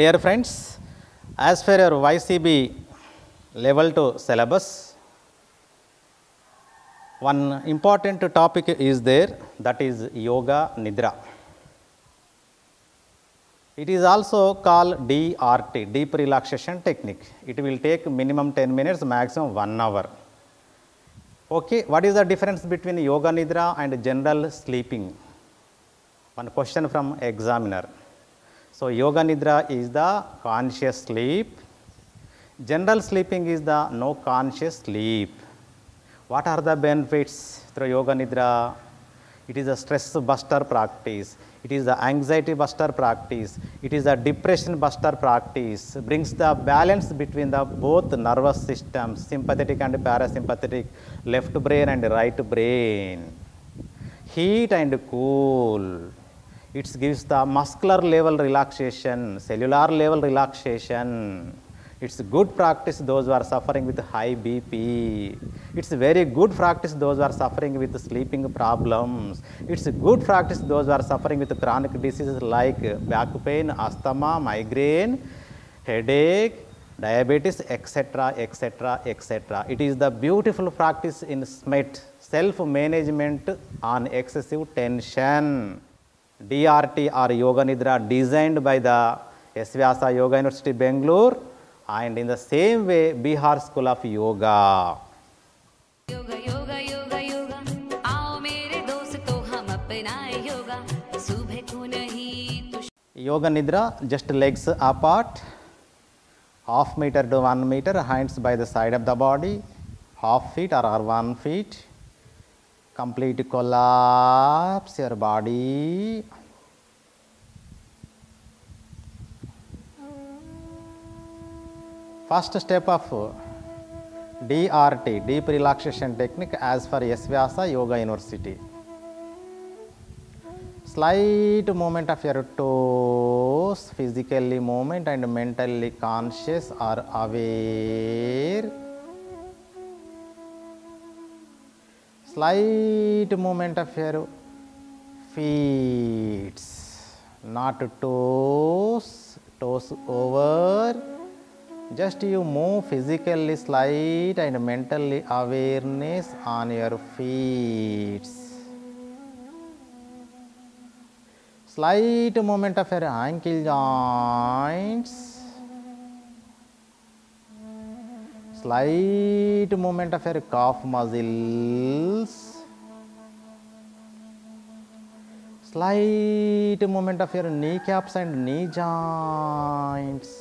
Dear friends, as per your YCB level 2 syllabus, one important topic is there, that is Yoga Nidra. It is also called DRT, Deep Relaxation Technique. It will take minimum 10 minutes, maximum 1 hour. Okay, what is the difference between Yoga Nidra and general sleeping? One question from examiner. So, Yoga Nidra is the conscious sleep, general sleeping is the no conscious sleep. What are the benefits through Yoga Nidra? It is a stress buster practice, it is the anxiety buster practice, it is a depression buster practice, brings the balance between the both nervous systems, sympathetic and parasympathetic, left brain and right brain, heat and cool. It gives the muscular level relaxation, cellular level relaxation. It's good practice those who are suffering with high BP. It's very good practice those who are suffering with sleeping problems. It's good practice those who are suffering with chronic diseases like back pain, asthma, migraine, headache, diabetes, etc., etc., etc. It is the beautiful practice in SMET, self-management on excessive tension. DRT or Yoga Nidra designed by the S-VYASA Yoga University, Bangalore, and in the same way Bihar School of Yoga. Yoga, yoga, yoga, yoga. Aao mere dosto hum apnaye yoga. Subah ko nahi to. Yoga Nidra, just legs apart, half meter to 1 meter, hands by the side of the body, half feet or 1 feet. Complete collapse your body. First step of DRT, Deep Relaxation Technique, as for S-VYASA Yoga University. Slight movement of your toes, physically movement and mentally conscious or aware. Slight movement of your feet, not toes, toes over, just you move physically slight and mentally awareness on your feet. Slight movement of your ankle joints, slight movement of your calf muscles, slight movement of your kneecaps and knee joints.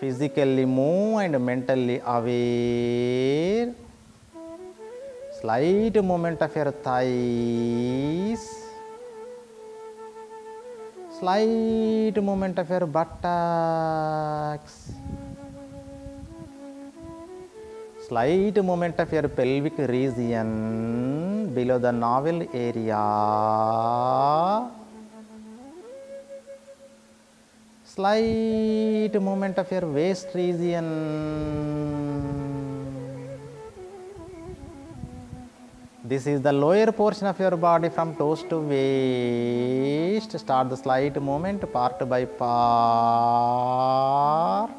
Physically move and mentally aware. Slight movement of your thighs, slight movement of your buttocks, slight movement of your pelvic region below the navel area, slight movement of your waist region, this is the lower portion of your body from toes to waist, start the slight movement part by part.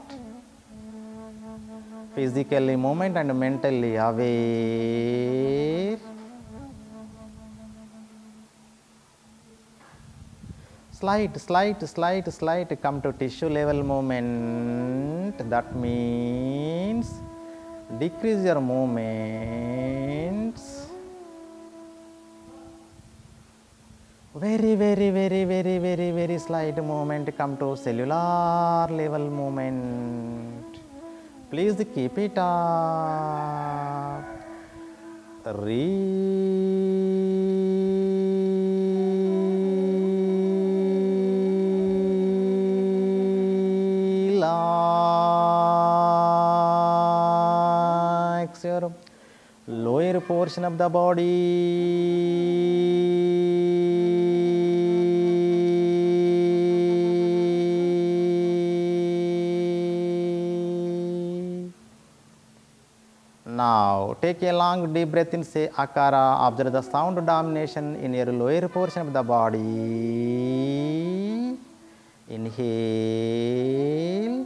Physically movement and mentally aware. Slight come to tissue level movement. That means decrease your movements. Very slight movement come to cellular level movement. Please keep it up. 3 Relax your lower portion of the body. Now, take a long deep breath in, say Akara, observe the sound domination in your lower portion of the body. Inhale.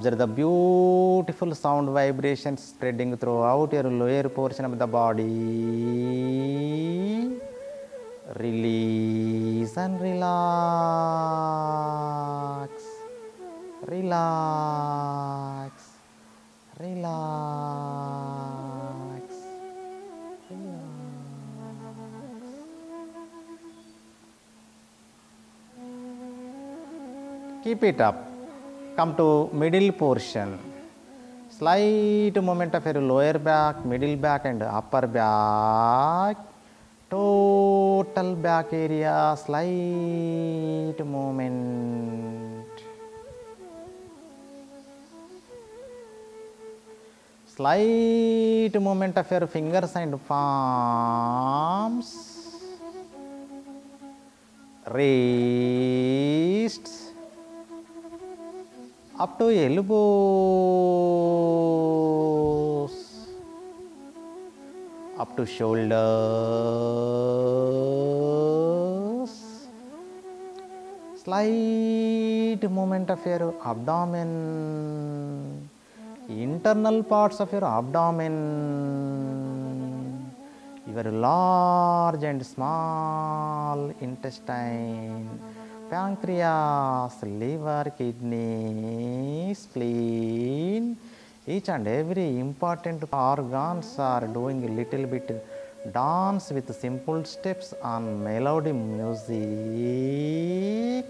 Observe the beautiful sound vibration spreading throughout your lower portion of the body. Release and relax. Relax. Relax. Relax. Keep it up. Come to middle portion, slight movement of your lower back, middle back and upper back, total back area, slight movement, slight movement of your fingers and palms, wrists, up to elbows, up to shoulders, slight movement of your abdomen, internal parts of your abdomen, your large and small intestine, pancreas, liver, kidney, spleen, each and every important organs are doing a little bit dance with simple steps on melody music.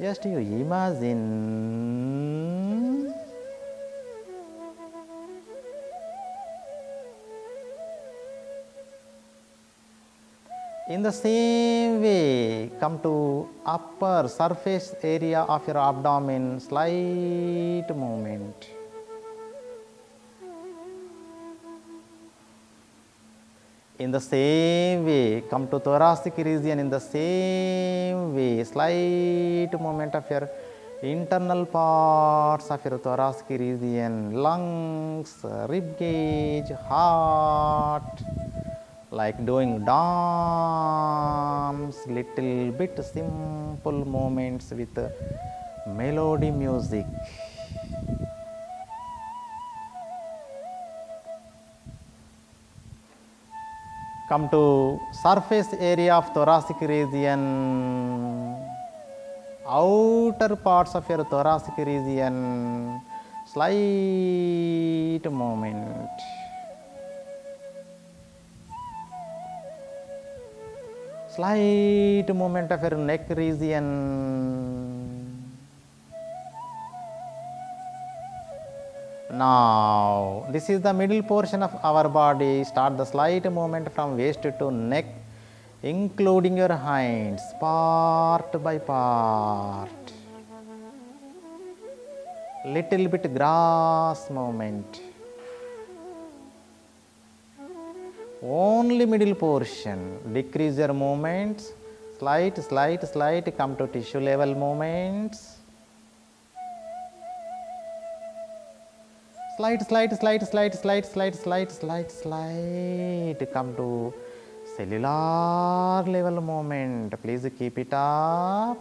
Just you imagine. In the same way, come to upper surface area of your abdomen, slight movement. In the same way, come to thoracic region, in the same way, slight movement of your internal parts of your thoracic region, lungs, rib cage, heart. Like doing dance, little bit simple moments with melody music. Come to surface area of thoracic region, outer parts of your thoracic region, slight moment. Slight movement of your neck region, now this is the middle portion of our body, start the slight movement from waist to neck including your hands, part by part, little bit grass movement, only middle portion, decrease your movements, slight, come to tissue level movements, slight, come to cellular level movement, please keep it up,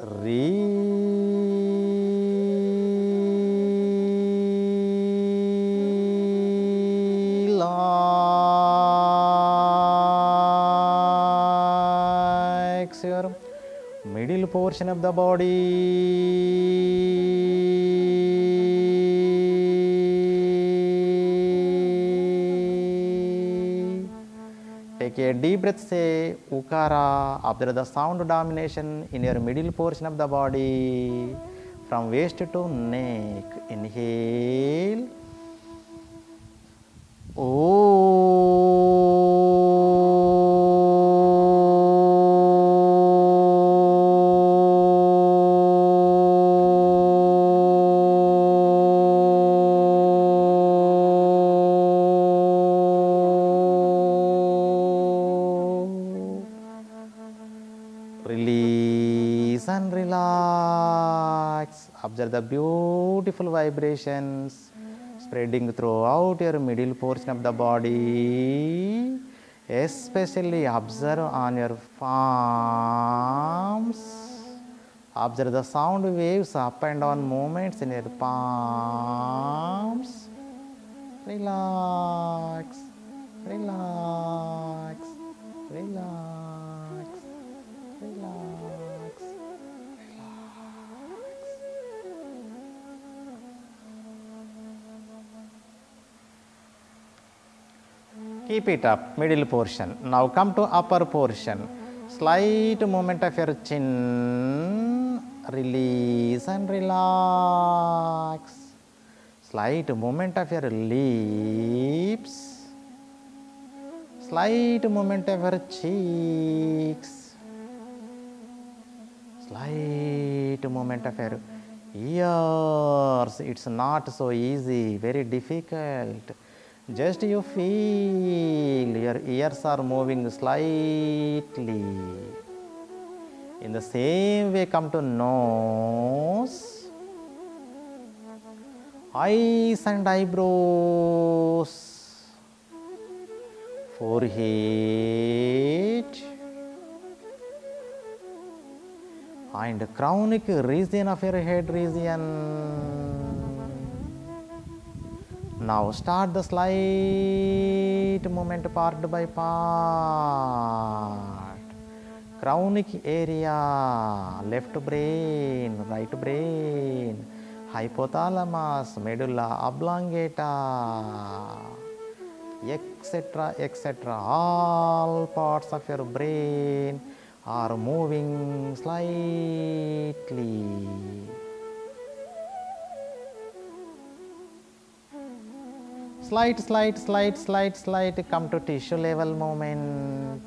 relax your middle portion of the body. Take a deep breath, say Ukara. After the sound domination in your middle portion of the body, from waist to neck, inhale. Observe the beautiful vibrations spreading throughout your middle portion of the body. Especially observe on your palms. Observe the sound waves, up and down movements in your palms. Relax, relax, relax, relax, relax. Keep it up, middle portion. Now come to upper portion. Slight movement of your chin, release and relax. Slight movement of your lips, slight movement of your cheeks, slight movement of your ears. It's not so easy, very difficult. Just you feel your ears are moving slightly. In the same way, come to nose, eyes and eyebrows, forehead, and crownic region of your head region. Now start the slight movement part by part. Crownic area, left brain, right brain, hypothalamus, medulla oblongata, etc., etc. All parts of your brain are moving slightly. Slight, slight, slight, slight, slight, come to tissue level movement.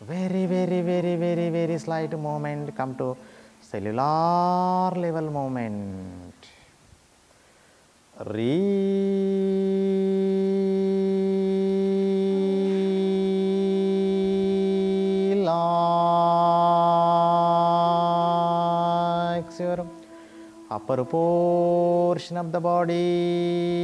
Very, very, very, very, very slight movement, come to cellular level movement. Relax your upper portion of the body.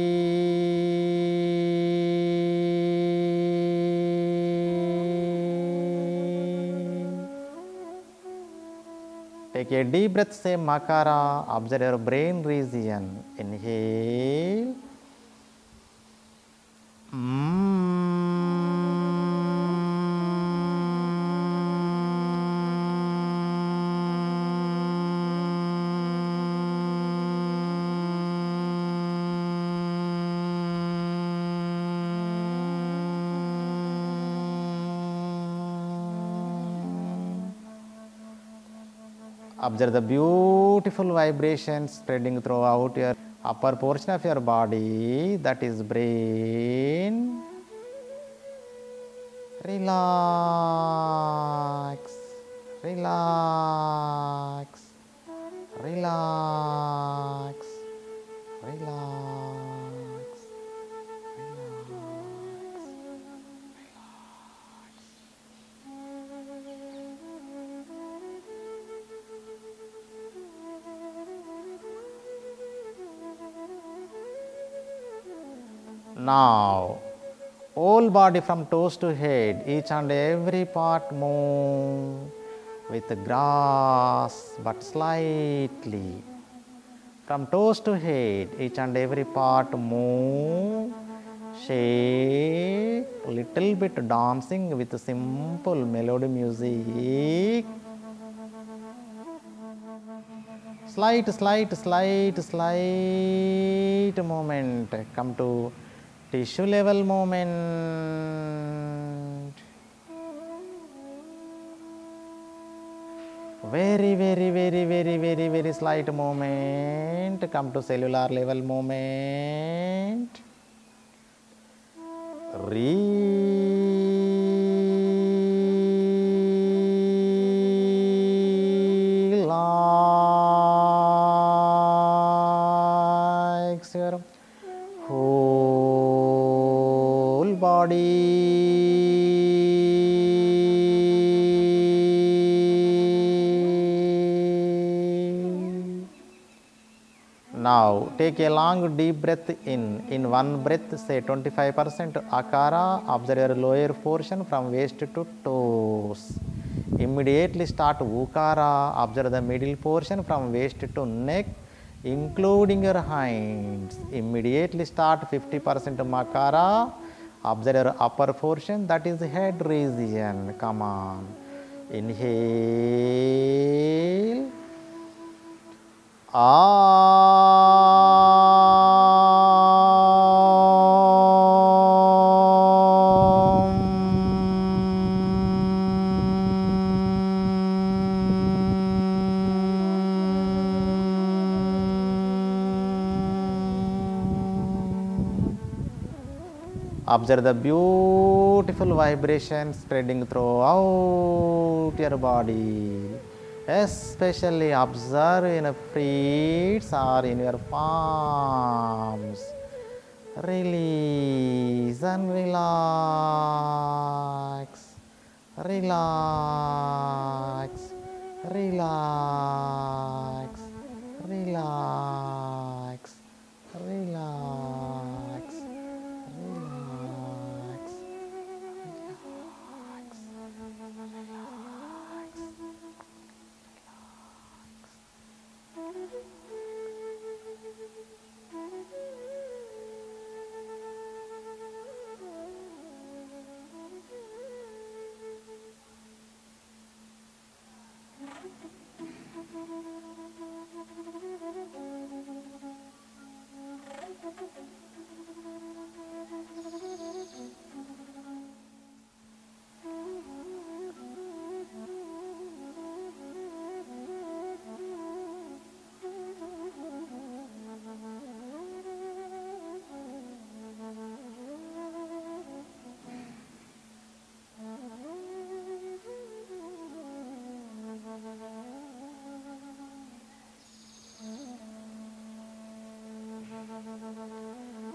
Take a deep breath, say Makara, observe your brain region. Inhale. Observe the beautiful vibrations spreading throughout your upper portion of your body, that is brain. Relax, relax, relax, relax. Now, all body from toes to head, each and every part move with grasp but slightly. From toes to head, each and every part move, shake, little bit dancing with simple melody music. Slight, slight, slight, slight movement, come to tissue level movement. Very, very, very, very, very, very slight movement. Come to cellular level movement. Relax your body. Now take a long deep breath in. In one breath say 25% Akara. Observe your lower portion from waist to toes. Immediately start Ukara. Observe the middle portion from waist to neck, including your hinds. Immediately start 50% Makara. Observe your upper portion, that is head region. Come on. Inhale. Observe the beautiful vibration spreading throughout your body. Especially observe in your feet or in your palms. Release and relax. Relax. Relax. Relax. Relax.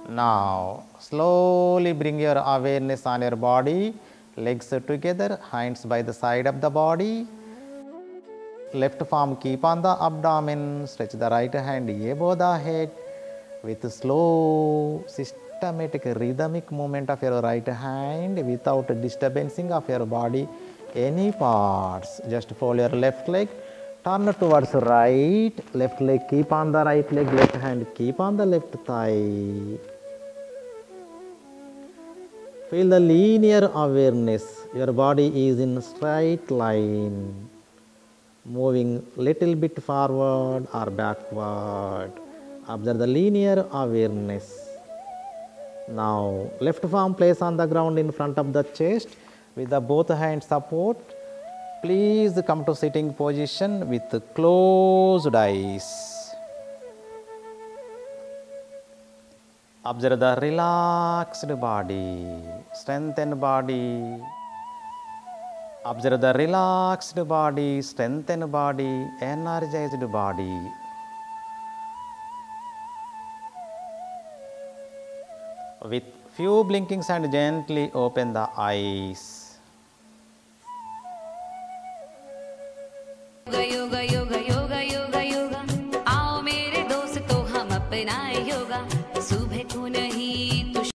Now, slowly bring your awareness on your body, legs together, hands by the side of the body. Left palm keep on the abdomen, stretch the right hand above the head. With slow, systematic, rhythmic movement of your right hand without disturbing of your body, any parts. Just fold your left leg, turn towards right, left leg keep on the right leg, left hand keep on the left thigh. Feel the linear awareness. Your body is in straight line, moving little bit forward or backward. Observe the linear awareness. Now, left palm place on the ground in front of the chest with the both hands support. Please come to sitting position with closed eyes. Observe the relaxed body, strengthened body. Observe the relaxed body, strengthened body, energized body. With few blinkings and gently open the eyes. Yoga, yoga, yoga, yoga, yoga, yoga. Aao mere dosto hum apna yoga.